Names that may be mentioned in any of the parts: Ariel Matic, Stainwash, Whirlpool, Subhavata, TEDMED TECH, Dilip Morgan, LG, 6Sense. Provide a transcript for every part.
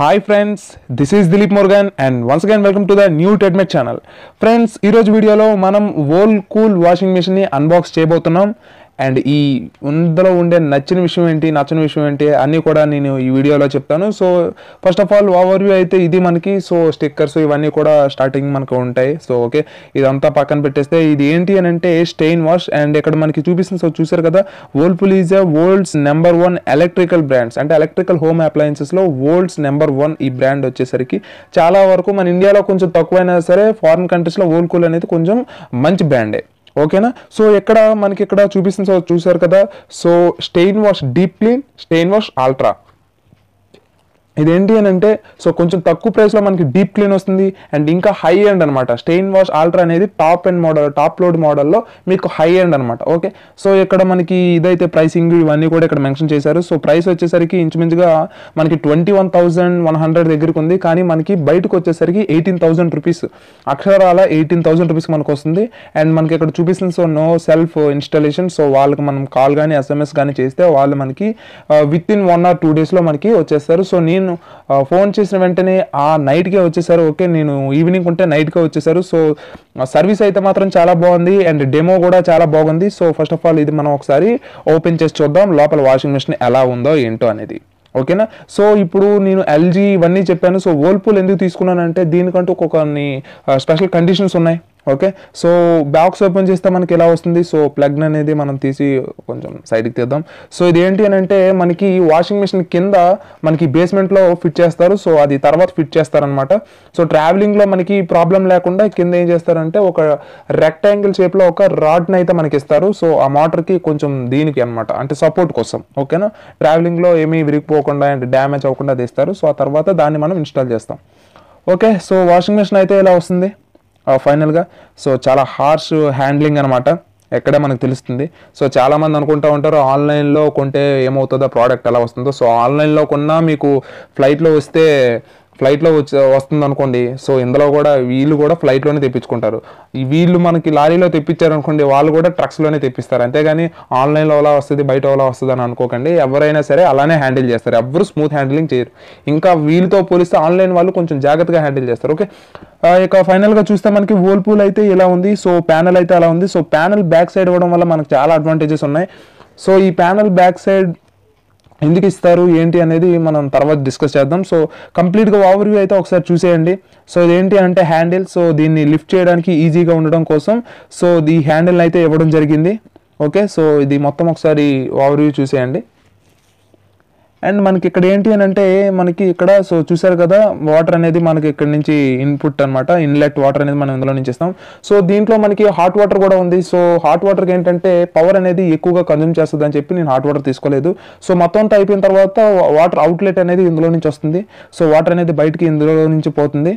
Hi friends, this is Dilip Morgan and once again welcome to the new TedMed channel. Friends, ee roju video lo manam Whirlpool washing machine ni unbox cheyabothunam and ee undalo unde nachina vishayam enti anni kuda nenu ee video lo cheptanu. So first of all overview aithe idi maniki so stickers ivanni kuda starting manaku untayi. So okay, idantha pakkan petteste idi enti anante Stainwash and ikkada maniki choopistunna. So choosaru kada, Whirlpool is a world's #1 electrical brands, ante electrical home appliances lo world's #1 ee brand vachesariki chaala varaku man India lo koncham takkuvaina sare foreign countries lo Whirlpool anedi koncham manchi brand. Okay ना, so एक्कड़ा मनकी एक्कड़ा चूपिस्तुन्नारु चूसारु कदा. So Stainwash deep clean, Stainwash ultra ఇదేంటి అని అంటే సో కొంచెం తక్కువ ప్రైస్లో మనకి డీప్ క్లీన్ వస్తుంది అండ్ ఇంకా హై ఎండ్ అనమాట. Stainwash అల్ట్రా అనేది టాప్ లోడ్ మోడల్లో మీకు హై ఎండ్ అనమాట. ఓకే, సో ఇక్కడ మనకి ఇదైతే ప్రైసింగ్ ఇవన్నీ కూడా ఇక్కడ మెన్షన్ చేశారు. సో ప్రైస్ వచ్చేసరికి ఇంచుమించుగా మనకి 21,100 దగ్గరకు ఉంది, కానీ మనకి బయటకు వచ్చేసరికి 18,000 రూపీస్, అక్షరాల 18,000 రూపీస్ మనకు వస్తుంది. అండ్ మనకి ఇక్కడ చూపిస్తుంది so no self installation. So వాళ్ళకి మనం కాల్ కానీ SMS కానీ చేస్తే వాళ్ళు మనకి విత్ ఇన్ 1 or 2 డేస్లో మనకి వచ్చేస్తారు. సో నేను ఫోన్ చేసిన వెంటనే ఆ నైట్కే వచ్చేసారు. ఓకే, నేను ఈవినింగ్ ఉంటే నైట్కే వచ్చేసారు. సో సర్వీస్ అయితే మాత్రం చాలా బాగుంది అండ్ డెమో కూడా చాలా బాగుంది. సో ఫస్ట్ ఆఫ్ ఆల్ ఇది మనం ఒకసారి ఓపెన్ చేసి చూద్దాం లోపల వాషింగ్ మెషిన్ ఎలా ఉందో ఏంటో అనేది. ఓకేనా, సో ఇప్పుడు నేను LG ఇవన్నీ చెప్పాను. సో Whirlpool ఎందుకు తీసుకున్నానంటే దీనికంటూ కొన్ని స్పెషల్ కండిషన్స్ ఉన్నాయి. ఓకే, సో బాక్స్ ఓపెన్ చేస్తే మనకి ఎలా వస్తుంది. సో ప్లగ్ అనేది మనం తీసి కొంచెం సైడ్కి తీద్దాం. సో ఇది ఏంటి అని అంటే మనకి వాషింగ్ మిషన్ కింద మనకి బేస్మెంట్లో ఫిట్ చేస్తారు. సో అది తర్వాత ఫిట్ చేస్తారనమాట. సో ట్రావెలింగ్లో మనకి ప్రాబ్లం లేకుండా కింద ఏం చేస్తారంటే ఒక రెక్టాంగిల్ షేప్లో ఒక రాడ్ని అయితే మనకి ఇస్తారు. సో ఆ మోటార్కి కొంచెం దీనికి అనమాట, అంటే సపోర్ట్ కోసం. ఓకేనా, ట్రావెలింగ్లో ఏమీ విరిగిపోకుండా అండ్ డ్యామేజ్ అవ్వకుండా తీస్తారు. సో ఆ తర్వాత దాన్ని మనం ఇన్స్టాల్ చేస్తాం. ఓకే, సో వాషింగ్ మిషన్ అయితే ఇలా వస్తుంది ఫైనల్గా. సో చాలా హార్ష్ హ్యాండ్లింగ్ అనమాట, ఎక్కడే మనకు తెలుస్తుంది. సో చాలామంది అనుకుంటూ ఉంటారు ఆన్లైన్లో కొంటే ఏమవుతుందో ప్రోడక్ట్ ఎలా వస్తుందో. సో ఆన్లైన్లో కొన్నా మీకు ఫ్లైట్లో వస్తే ఫ్లైట్లో వస్తుంది అనుకోండి. సో ఇందులో కూడా వీళ్ళు కూడా ఫ్లైట్లోనే తెప్పించుకుంటారు. ఈ వీళ్ళు మనకి లారీలో తెప్పించారనుకోండి, వాళ్ళు కూడా ట్రక్స్లోనే తెప్పిస్తారు. అంతేగాని ఆన్లైన్లో ఎలా వస్తుంది బయట ఎలా వస్తుంది అని అనుకోకండి. ఎవరైనా సరే అలానే హ్యాండిల్ చేస్తారు, ఎవరు స్మూత్ హ్యాండిలింగ్ చేయరు. ఇంకా వీళ్ళతో పోలిస్తే ఆన్లైన్ వాళ్ళు కొంచెం జాగ్రత్తగా హ్యాండిల్ చేస్తారు. ఓకే, ఇక ఫైనల్గా చూస్తే మనకి Whirlpool అయితే ఇలా ఉంది. సో ప్యానల్ అయితే అలా ఉంది. సో ప్యానల్ బ్యాక్ సైడ్ ఇవ్వడం వల్ల మనకు చాలా అడ్వాంటేజెస్ ఉన్నాయి. సో ఈ ప్యానల్ బ్యాక్ సైడ్ ఎందుకు ఇస్తారు ఏంటి అనేది మనం తర్వాత డిస్కస్ చేద్దాం. సో కంప్లీట్గా ఓవర్వ్యూ అయితే ఒకసారి చూసేయండి. సో ఇదేంటి అంటే హ్యాండిల్. సో దీన్ని లిఫ్ట్ చేయడానికి ఈజీగా ఉండడం కోసం సో ఈ హ్యాండిల్ని అయితే ఇవ్వడం జరిగింది. ఓకే, సో ఇది మొత్తం ఒకసారి ఓవర్వ్యూ చూసేయండి. అండ్ మనకి ఇక్కడ ఏంటి అని అంటే మనకి ఇక్కడ సో చూసారు కదా వాటర్ అనేది మనకి ఇక్కడ నుంచి ఇన్పుట్ అనమాట, ఇన్లెట్ వాటర్ అనేది మనం ఇందులో నుంచి ఇస్తాం. సో దీంట్లో మనకి హాట్ వాటర్ కూడా ఉంది. సో హాట్ వాటర్కి ఏంటంటే పవర్ అనేది ఎక్కువగా కన్జ్యూమ్ చేస్తుంది అని చెప్పి నేను హాట్ వాటర్ తీసుకోలేదు. సో మొత్తం అంతా అయిపోయిన తర్వాత వాటర్ అవుట్లెట్ అనేది ఇందులో నుంచి వస్తుంది. సో వాటర్ అనేది బయటికి ఇందులో నుంచి పోతుంది.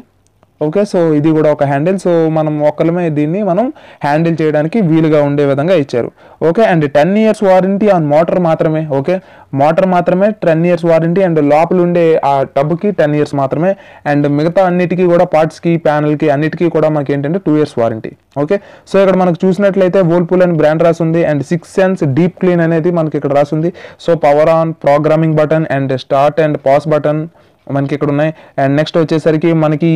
ఓకే, సో ఇది కూడా ఒక హ్యాండిల్. సో మనం ఒక్కలమే దీన్ని మనం హ్యాండిల్ చేయడానికి వీలుగా ఉండే విధంగా ఇచ్చారు. Okay, and 10 years warranty on motor మాత్రమే. ఓకే, మోటార్ మాత్రమే 10 years వారంటీ అండ్ లోపల ఉండే ఆ టబ్కి 10 years మాత్రమే. అండ్ మిగతా అన్నిటికీ కూడా పార్ట్స్కి ప్యానల్కి అన్నిటికీ కూడా మనకి ఏంటంటే 2 years వారంటీ. ఓకే, సో ఇక్కడ మనకు చూసినట్లయితే Whirlpool అని బ్రాండ్ రాసింది అండ్ 6Sense డీప్ క్లీన్ అనేది మనకి ఇక్కడ రాసింది. So power on, programming button and start and pause button మనకి ఇక్కడ ఉన్నాయి. అండ్ నెక్స్ట్ వచ్చేసరికి మనకి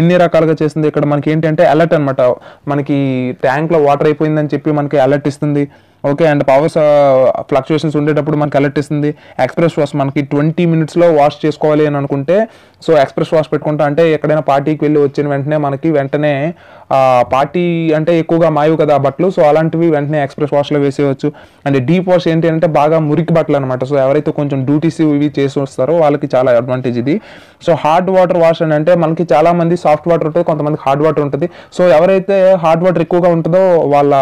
ఎన్ని రకాలుగా చేస్తుంది ఇక్కడ మనకి ఏంటంటే అలర్ట్ అనమాట. మనకి ట్యాంక్లో వాటర్ అయిపోయిందని చెప్పి మనకి అలర్ట్ ఇస్తుంది. ఓకే, అండ్ పవర్ ఫ్లక్చుయేషన్స్ ఉండేటప్పుడు మనకి అలర్ట్ ఇస్తుంది. ఎక్స్ప్రెస్ వాష్ మనకి 20 minutesలో వాష్ చేసుకోవాలి అని అనుకుంటే సో ఎక్స్ప్రెస్ వాష్ పెట్టుకుంటా, అంటే ఎక్కడైనా పార్టీకి వెళ్ళి వచ్చిన వెంటనే పార్టీ అంటే ఎక్కువగా మాయవు కదా బట్టలు. సో అలాంటివి వెంటనే ఎక్స్ప్రెస్ వాష్లో వేసేయచ్చు. అండ్ డీప్ వాష్ ఏంటి అంటే బాగా మురికి బట్టలు అనమాట. సో ఎవరైతే కొంచెం డ్యూటీస్ ఇవి చేసి వస్తారో వాళ్ళకి చాలా అడ్వాంటేజ్ ఇది. సో హార్డ్ వాటర్ వాష్ అని అంటే మనకి చాలామంది సాఫ్ట్ వాటర్ ఉంటుంది, కొంతమంది హార్డ్ వాటర్ ఉంటుంది. సో ఎవరైతే హార్డ్ వాటర్ ఎక్కువగా ఉంటుందో వాళ్ళ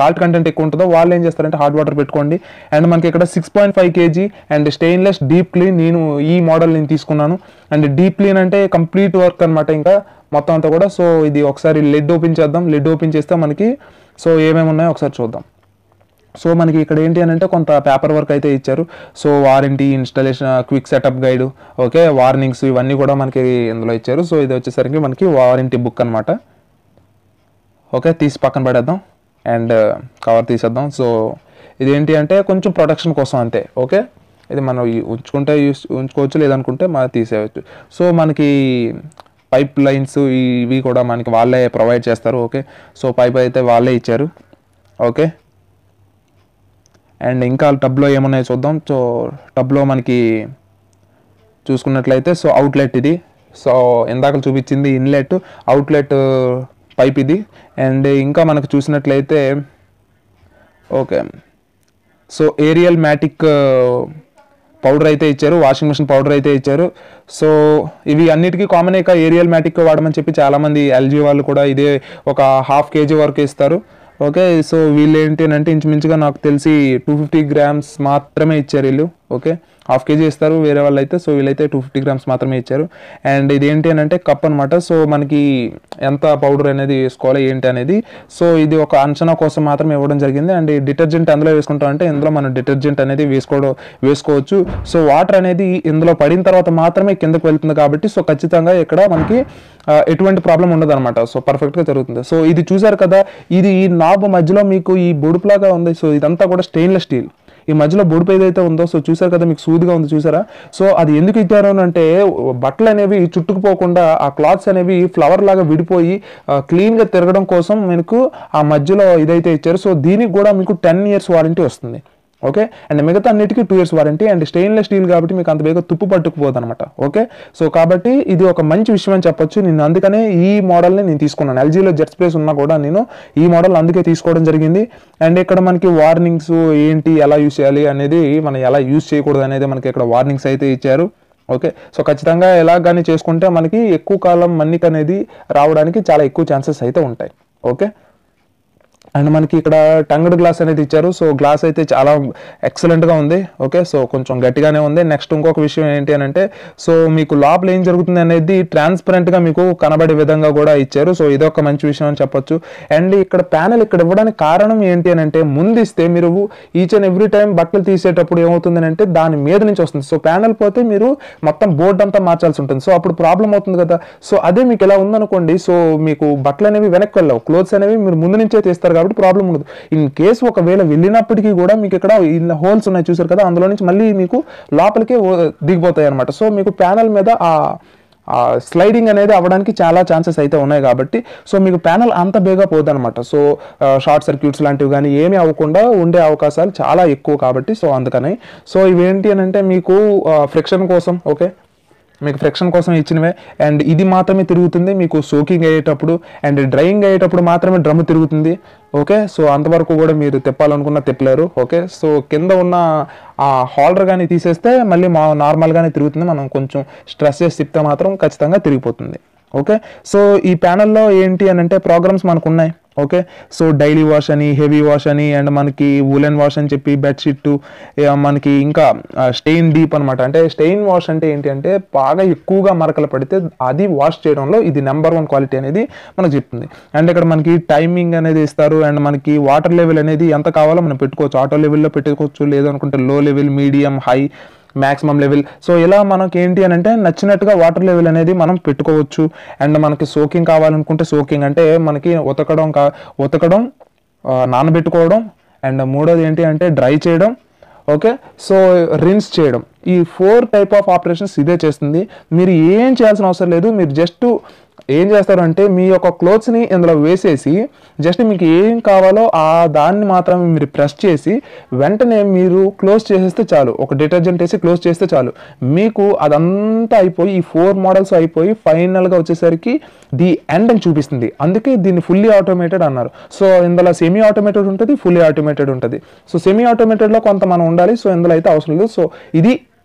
సాల్ట్ కంటెంట్ ఎక్కువ ఉంటుందో వాళ్ళు ఏం చేస్తారంటే హార్డ్ వాటర్ పెట్టుకోండి. అండ్ మనకి ఇక్కడ 6.5 kg and stainless deep clean నేను ఈ మోడల్ నేను తీసుకున్నాను. అండ్ డీప్ క్లీన్ అంటే కంప్లీట్ వర్క్ అనమాట ఇంకా మొత్తం అంతా కూడా. సో ఇది ఒకసారి లెడ్ ఓపెన్ చేద్దాం. లెడ్ ఓపెన్ చేస్తే మనకి సో ఏమేమి ఉన్నాయో ఒకసారి చూద్దాం. సో మనకి ఇక్కడ ఏంటి అని అంటే కొంత పేపర్ వర్క్ అయితే ఇచ్చారు. So warranty, installation, quick setup guide, okay, warnings ఇవన్నీ కూడా మనకి ఇందులో ఇచ్చారు. సో ఇది వచ్చేసరికి మనకి వారంటీ బుక్ అనమాట. ఓకే, తీసి పక్కన పడేద్దాం అండ్ కవర్ తీసేద్దాం. సో ఇదేంటి అంటే కొంచెం ప్రొటెక్షన్ కోసం అంతే. ఓకే, ఇది మనం ఉంచుకుంటే ఉంచుకోవచ్చు, లేదనుకుంటే మనం తీసేయవచ్చు. సో మనకి పైప్ లైన్స్ ఇవి కూడా మనకి వాళ్ళే ప్రొవైడ్ చేస్తారు. ఓకే, సో పైప్ అయితే వాళ్ళే ఇచ్చారు. ఓకే, అండ్ ఇంకా టబ్లో ఏమున్నాయో చూద్దాం. సో టబ్లో మనకి చూసుకున్నట్లయితే సో అవుట్లెట్ ఇది, సో ఇందాక చూపించింది ఇన్లెట్, అవుట్లెట్ పైప్ ఇది. అండ్ ఇంకా మనకు చూసినట్లయితే okay, so Ariel matic powder అయితే ఇచ్చారు, వాషింగ్ మిషన్ పౌడర్ అయితే ఇచ్చారు. సో ఇవి అన్నిటికీ కామన్ ఇక ఏరియల్ మ్యాటిక్ వాడమని చెప్పి చాలామంది ఎల్జీ వాళ్ళు కూడా ఇదే ఒక హాఫ్ కేజీ వరకు ఇస్తారు. ఓకే, సో వీళ్ళు ఏంటి అంటే ఇంచుమించుగా నాకు తెలిసి 250 grams మాత్రమే ఇచ్చారు వీళ్ళు. ఓకే, హాఫ్ కేజీ ఇస్తారు వేరే వాళ్ళు అయితే, సో వీళ్ళైతే 250 grams మాత్రమే ఇచ్చారు. అండ్ ఇదేంటి అని అంటే కప్ అనమాట. సో మనకి ఎంత పౌడర్ అనేది వేసుకోవాలి ఏంటి అనేది, సో ఇది ఒక అంచనా కోసం మాత్రమే ఇవ్వడం జరిగింది. అండ్ డిటర్జెంట్ అందులో వేసుకుంటాం అంటే ఇందులో మనం డిటర్జెంట్ అనేది వేసుకోవచ్చు. సో వాటర్ అనేది ఇందులో పడిన తర్వాత మాత్రమే కిందకు వెళ్తుంది కాబట్టి సో ఖచ్చితంగా ఇక్కడ మనకి ఎటువంటి ప్రాబ్లం ఉండదు అనమాట. సో పర్ఫెక్ట్గా జరుగుతుంది. సో ఇది చూసారు కదా, ఇది ఈ నాబ్ మధ్యలో మీకు ఈ బొడుపులాగా ఉంది. సో ఇదంతా కూడా స్టెయిన్లెస్ స్టీల్, ఈ మధ్యలో బొడుపు ఏదైతే ఉందో సో చూసారు కదా మీకు సూదిగా ఉంది చూసారా. సో అది ఎందుకు ఇచ్చారు అంటే బట్టలు అనేవి చుట్టుకుపోకుండా ఆ క్లాత్స్ అనేవి ఫ్లవర్ లాగా విడిపోయి క్లీన్గా తిరగడం కోసం మీకు ఆ మధ్యలో ఇదైతే ఇచ్చారు. సో దీనికి కూడా మీకు 10 years వారంటీ వస్తుంది. ఓకే, అండ్ మిగతా అన్నిటికీ 2 years warranty. And stainless steel కాబట్టి మీకు అంత వేగ తుప్పు పట్టుకుపోదు అనమాట. ఓకే, సో కాబట్టి ఇది ఒక మంచి విషయం అని చెప్పొచ్చు. నేను అందుకనే ఈ మోడల్ని నేను తీసుకున్నాను. ఎల్జీలో జెట్ స్పేస్ ఉన్నా కూడా నేను ఈ మోడల్ అందుకే తీసుకోవడం జరిగింది. అండ్ ఇక్కడ మనకి వార్నింగ్స్ ఏంటి, ఎలా యూస్ చేయాలి అనేది, మనం ఎలా యూస్ చేయకూడదు అనేది మనకి ఇక్కడ వార్నింగ్స్ అయితే ఇచ్చారు. ఓకే, సో ఖచ్చితంగా ఎలా కానీ చేసుకుంటే మనకి ఎక్కువ కాలం మన్నిక అనేది రావడానికి చాలా ఎక్కువ ఛాన్సెస్ అయితే ఉంటాయి. ఓకే, అండ్ మనకి ఇక్కడ టంగడ్ గ్లాస్ అనేది ఇచ్చారు. సో గ్లాస్ అయితే చాలా ఎక్సలెంట్గా ఉంది. ఓకే, సో కొంచెం గట్టిగానే ఉంది. నెక్స్ట్ ఇంకొక విషయం ఏంటి అని అంటే సో మీకు లోపల ఏం జరుగుతుంది అనేది ట్రాన్స్పరెంట్గా మీకు కనబడే విధంగా కూడా ఇచ్చారు. సో ఇదొక మంచి విషయం అని చెప్పొచ్చు. అండ్ ఇక్కడ ప్యానెల్ ఇక్కడ ఇవ్వడానికి కారణం ఏంటి అని అంటే ముందు ఇస్తే మీరు ఈచ్ అండ్ ఎవ్రీ టైం బట్టలు తీసేటప్పుడు ఏమవుతుంది అంటే దాని మీద నుంచి వస్తుంది. సో ప్యానెల్ పోతే మీరు మొత్తం బోర్డు అంతా మార్చాల్సి ఉంటుంది. సో అప్పుడు ప్రాబ్లం అవుతుంది కదా. సో అదే మీకు ఎలా ఉందనుకోండి సో మీకు బట్టలు అనేవి వెనక్కి వెళ్ళవు, క్లోత్స్ అనేవి మీరు ముందు నుంచే తీస్తారు కాబట్టి ప్రాబ్లం ఉండదు. ఇన్ కేసు ఒకవేళ వెళ్ళినప్పటికీ కూడా మీకు ఇక్కడ హోల్స్ ఉన్నాయి చూసారు కదా, అందులో నుంచి మళ్ళీ మీకు లోపలికే దిగిపోతాయి అనమాట. సో మీకు ప్యానల్ మీద ఆ స్లైడింగ్ అనేది అవ్వడానికి చాలా ఛాన్సెస్ అయితే ఉన్నాయి కాబట్టి సో మీకు ప్యానల్ అంత బేగా పోదనమాట. సో షార్ట్ సర్క్యూట్స్ లాంటివి కానీ ఏమీ అవ్వకుండా ఉండే అవకాశాలు చాలా ఎక్కువ కాబట్టి సో అందుకని. సో ఇవేంటి అని అంటే మీకు ఫ్రిక్షన్ కోసం, ఓకే మీకు ఫ్రిక్షన్ కోసం ఇచ్చినవే. అండ్ ఇది మాత్రమే తిరుగుతుంది మీకు సోకింగ్ అయ్యేటప్పుడు, అండ్ డ్రైయింగ్ అయ్యేటప్పుడు మాత్రమే డ్రమ్ తిరుగుతుంది. ఓకే, సో అంతవరకు కూడా మీరు తిప్పాలనుకున్నా తిప్పలేరు. ఓకే, సో కింద ఉన్న ఆ హోల్డర్ కానీ తీసేస్తే మళ్ళీ నార్మల్గానే తిరుగుతుంది. మనం కొంచెం స్ట్రెస్ చేసి తిప్పితే మాత్రం ఖచ్చితంగా తిరిగిపోతుంది. ఓకే, సో ఈ ప్యానల్లో ఏంటి అని అంటే ప్రోగ్రామ్స్ మనకు ఉన్నాయి. ఓకే, సో డైలీ వాష్ అని, హెవీ వాష్ అని, అండ్ మనకి వులెన్ వాష్ అని చెప్పి బెడ్షీట్ మనకి, ఇంకా స్టెయిన్ డీప్ అనమాట. అంటే స్టెయిన్ వాష్ అంటే ఏంటి అంటే బాగా ఎక్కువగా మరకలు పడితే అది వాష్ చేయడంలో ఇది నెంబర్ 1 క్వాలిటీ అనేది మనకు చెప్తుంది. అండ్ ఇక్కడ మనకి టైమింగ్ అనేది ఇస్తారు. అండ్ మనకి వాటర్ లెవెల్ అనేది ఎంత కావాలో మనం పెట్టుకోవచ్చు, ఆటో లెవెల్లో పెట్టుకోవచ్చు, లేదనుకుంటే low level, medium, high, maximum level. So ఇలా మనకి ఏంటి అని అంటే నచ్చినట్టుగా వాటర్ లెవెల్ అనేది మనం పెట్టుకోవచ్చు. అండ్ మనకి సోకింగ్ కావాలనుకుంటే సోకింగ్ అంటే మనకి ఉతకడం, నానబెట్టుకోవడం, అండ్ మూడోది ఏంటి అంటే డ్రై చేయడం. ఓకే, సో రిన్స్ చేయడం. ఈ 4 టైప్ ఆఫ్ ఆపరేషన్స్ ఇదే చేస్తుంది. మీరు ఏం చేయాల్సిన అవసరం లేదు. మీరు జస్ట్ ఏం చేస్తారంటే మీ యొక్క క్లోత్స్ని ఇందులో వేసేసి జస్ట్ మీకు ఏం కావాలో ఆ దాన్ని మాత్రమే మీరు ప్రెస్ చేసి వెంటనే మీరు క్లోజ్ చేసేస్తే చాలు. ఒక డిటర్జెంట్ వేసి క్లోజ్ చేస్తే చాలు. మీకు అదంతా అయిపోయి ఈ 4 models అయిపోయి ఫైనల్గా వచ్చేసరికి ది ఎండ్ అని చూపిస్తుంది. అందుకే దీన్ని ఫుల్లీ ఆటోమేటెడ్ అన్నారు. సో ఇందులో సెమీ ఆటోమేటెడ్ ఉంటుంది, ఫుల్లీ ఆటోమేటెడ్ ఉంటుంది. సో సెమీ ఆటోమేటెడ్లో కొంత మనం ఉండాలి. సో ఇందులో అయితే అవసరం లేదు. సో ఇది